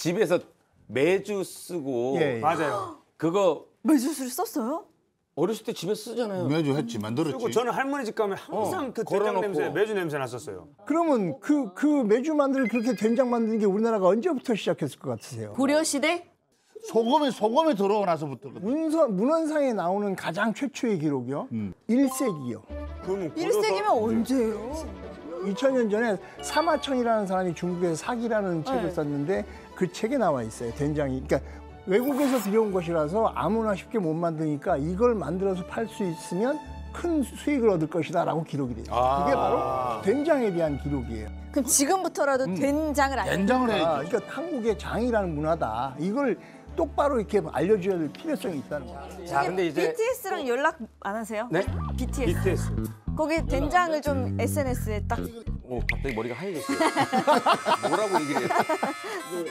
집에서 매주 쓰고 예, 예. 맞아요. 그거 매주 썼어요? 어렸을 때 집에 쓰잖아요. 매주 했지, 만들었지. 그리고 저는 할머니 집 가면 항상 그 된장 냄새, 매주 냄새 났었어요. 그러면 그 매주 만들 그렇게 된장 만드는 게 우리나라가 언제부터 시작했을 것 같으세요? 고려 시대? 소금이 들어오나서부터. 문헌상에 나오는 가장 최초의 기록이요. 1세기요. 그러면 1세기면 언제예요? 2000년 전에 사마천이라는 사람이 중국에서 사기라는 책을 썼는데 그 책에 나와 있어요. 된장이. 그러니까 외국에서 들여온 것이라서 아무나 쉽게 못 만드니까 이걸 만들어서 팔 수 있으면 큰 수익을 얻을 것이다 라고 기록이 돼요. 아 그게 바로 된장에 대한 기록이에요. 그럼 지금부터라도 된장을 알려야 된장을 해야지. 그러니까 한국의 장이라는 문화다. 이걸 똑바로 이렇게 알려줘야 될 필요성이 있다는 거예요. 자, 근데 이제 BTS랑 연락 안 하세요? 네? BTS. 거기 된장을 좀 SNS에 딱. 오, 갑자기 머리가 하얘졌어요. 뭐라고 얘기를 해요?